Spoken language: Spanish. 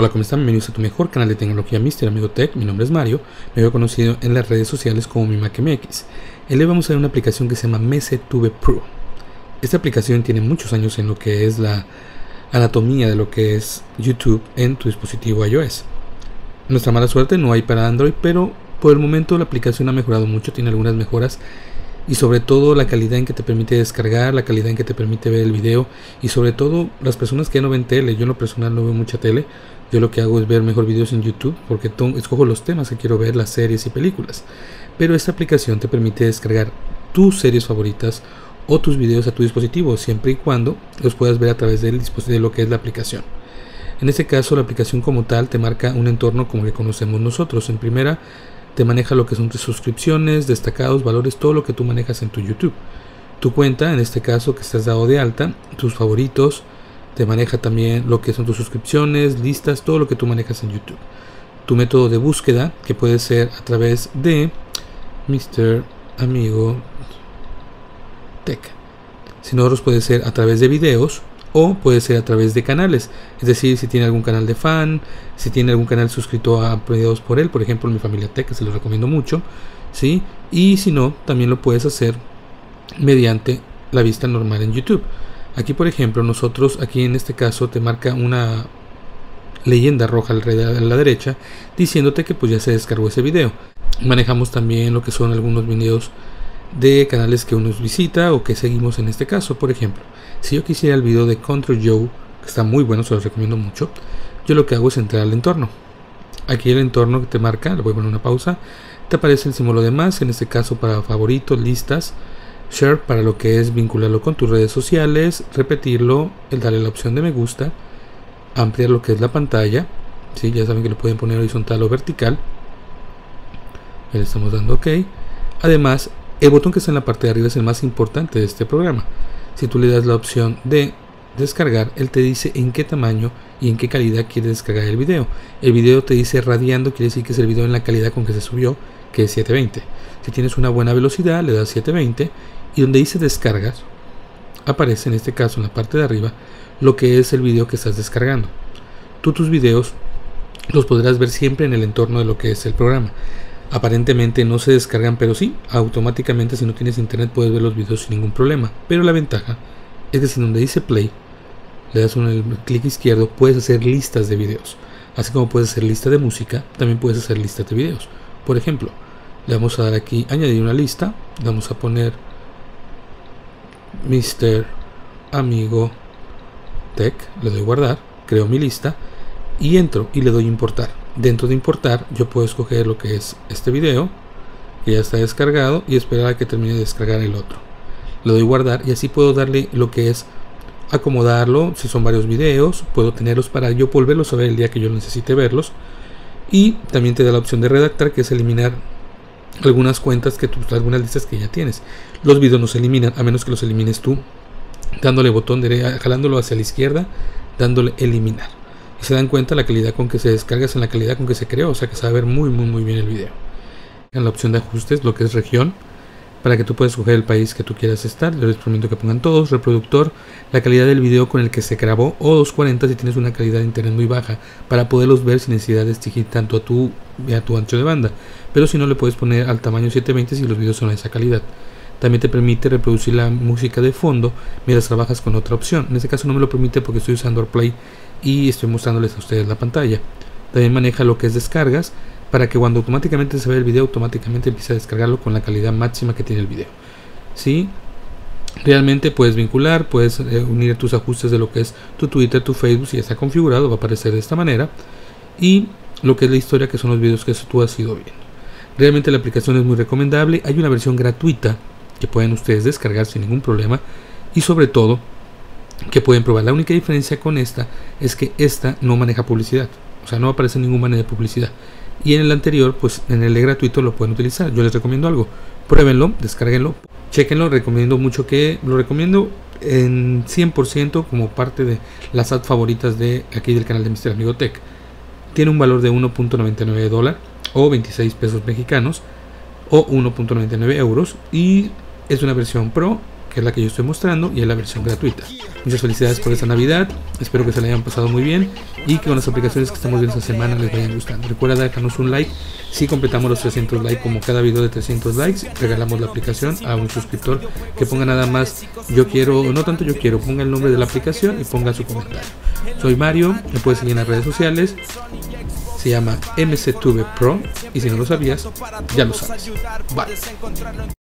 Hola, ¿cómo están? Bienvenidos a tu mejor canal de tecnología, Mr. Amigo Tec. Mi nombre es Mario, me veo conocido en las redes sociales como MiMac MX. Hoy vamos a ver una aplicación que se llama McTube Pro. Esta aplicación tiene muchos años en lo que es la anatomía de lo que es YouTube en tu dispositivo iOS. Nuestra mala suerte, no hay para Android, pero por el momento la aplicación ha mejorado mucho, tiene algunas mejoras. Y sobre todo la calidad en que te permite descargar, la calidad en que te permite ver el video. Y sobre todo las personas que no ven tele, yo en lo personal no veo mucha tele. Yo lo que hago es ver mejor videos en YouTube porque escojo los temas que quiero ver, las series y películas. Pero esta aplicación te permite descargar tus series favoritas o tus videos a tu dispositivo, siempre y cuando los puedas ver a través del dispositivo de lo que es la aplicación. En este caso la aplicación como tal te marca un entorno como el que conocemos nosotros. En primera, te maneja lo que son tus suscripciones, destacados, valores, todo lo que tú manejas en tu YouTube. Tu cuenta, en este caso que estás dado de alta, tus favoritos, te maneja también lo que son tus suscripciones, listas, todo lo que tú manejas en YouTube. Tu método de búsqueda, que puede ser a través de Mr. Amigo Tec. Si no, puede ser a través de videos o puede ser a través de canales, es decir, si tiene algún canal de fan, si tiene algún canal suscrito a videos por él, por ejemplo MiFamiliaTec, que se los recomiendo mucho, ¿sí? Y si no, también lo puedes hacer mediante la vista normal en YouTube. Aquí por ejemplo, nosotros aquí en este caso te marca una leyenda roja alrededor a la derecha diciéndote que pues ya se descargó ese video. Manejamos también lo que son algunos videos de canales que uno visita o que seguimos. En este caso, por ejemplo, si yo quisiera el video de Control Joe, que está muy bueno, se los recomiendo mucho, yo lo que hago es entrar al entorno. Aquí el entorno que te marca, le voy a poner una pausa, te aparece el símbolo de más, en este caso para favoritos, listas, share para lo que es vincularlo con tus redes sociales, repetirlo, el darle la opción de me gusta, ampliar lo que es la pantalla, ¿sí? Ya saben que lo pueden poner horizontal o vertical, le estamos dando ok. Además, el botón que está en la parte de arriba es el más importante de este programa. Si tú le das la opción de descargar, él te dice en qué tamaño y en qué calidad quiere descargar el video. El video te dice radiando, quiere decir que es el video en la calidad con que se subió, que es 720. Si tienes una buena velocidad, le das 720 y donde dice descargas, aparece en este caso en la parte de arriba lo que es el video que estás descargando. Tú tus videos los podrás ver siempre en el entorno de lo que es el programa. Aparentemente no se descargan, pero sí, automáticamente si no tienes internet puedes ver los videos sin ningún problema. Pero la ventaja es que si donde dice play, le das un clic izquierdo, puedes hacer listas de videos. Así como puedes hacer lista de música, también puedes hacer listas de videos. Por ejemplo, le vamos a dar aquí añadir una lista, le vamos a poner Mr. Amigo Tec, le doy guardar, creo mi lista y entro y le doy importar. Dentro de importar yo puedo escoger lo que es este video que ya está descargado y esperar a que termine de descargar el otro. Le doy guardar y así puedo darle lo que es acomodarlo. Si son varios videos puedo tenerlos para yo volverlos a ver el día que yo necesite verlos. Y también te da la opción de redactar, que es eliminar algunas cuentas que tú, algunas listas que ya tienes. Los videos no se eliminan a menos que los elimines tú dándole botón derecho, jalándolo hacia la izquierda, dándole eliminar. Y se dan cuenta la calidad con que se descarga es en la calidad con que se creó, o sea que se va a ver muy bien el video. En la opción de ajustes, lo que es región, para que tú puedas escoger el país que tú quieras estar, les recomiendo que pongan todos, reproductor, la calidad del video con el que se grabó o 240 si tienes una calidad de internet muy baja, para poderlos ver sin necesidad de exigir tanto a tu ancho de banda, pero si no le puedes poner al tamaño 720 si los videos son a esa calidad. También te permite reproducir la música de fondo mientras trabajas con otra opción. En este caso no me lo permite porque estoy usando AirPlay y estoy mostrándoles a ustedes la pantalla. También maneja lo que es descargas, para que cuando automáticamente se ve el video, automáticamente empiece a descargarlo con la calidad máxima que tiene el video, ¿sí? Realmente puedes vincular, puedes unir tus ajustes de lo que es tu Twitter, tu Facebook. Si ya está configurado va a aparecer de esta manera. Y lo que es la historia, que son los videos que tú has ido viendo. Realmente la aplicación es muy recomendable. Hay una versión gratuita que pueden ustedes descargar sin ningún problema y sobre todo que pueden probar. La única diferencia con esta es que esta no maneja publicidad, o sea no aparece ningún banner de publicidad, y en el anterior pues en el gratuito lo pueden utilizar. Yo les recomiendo algo, pruébenlo, descárguenlo, chequenlo, recomiendo mucho que lo recomiendo en 100% como parte de las apps favoritas de aquí del canal de Mr. Amigo Tec. Tiene un valor de $1.99 o 26 pesos mexicanos o 1.99 euros y es una versión Pro que es la que yo estoy mostrando y es la versión gratuita. Muchas felicidades por esta Navidad, espero que se la hayan pasado muy bien y que con las aplicaciones que estamos viendo esta semana les vayan gustando. Recuerda dejarnos un like, si completamos los 300 likes, como cada video de 300 likes, regalamos la aplicación a un suscriptor que ponga nada más yo quiero, no tanto yo quiero, ponga el nombre de la aplicación y ponga su comentario. Soy Mario, me puedes seguir en las redes sociales. Se llama McTube Pro y si no lo sabías, ya lo sabes. Bye.